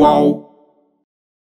Wow.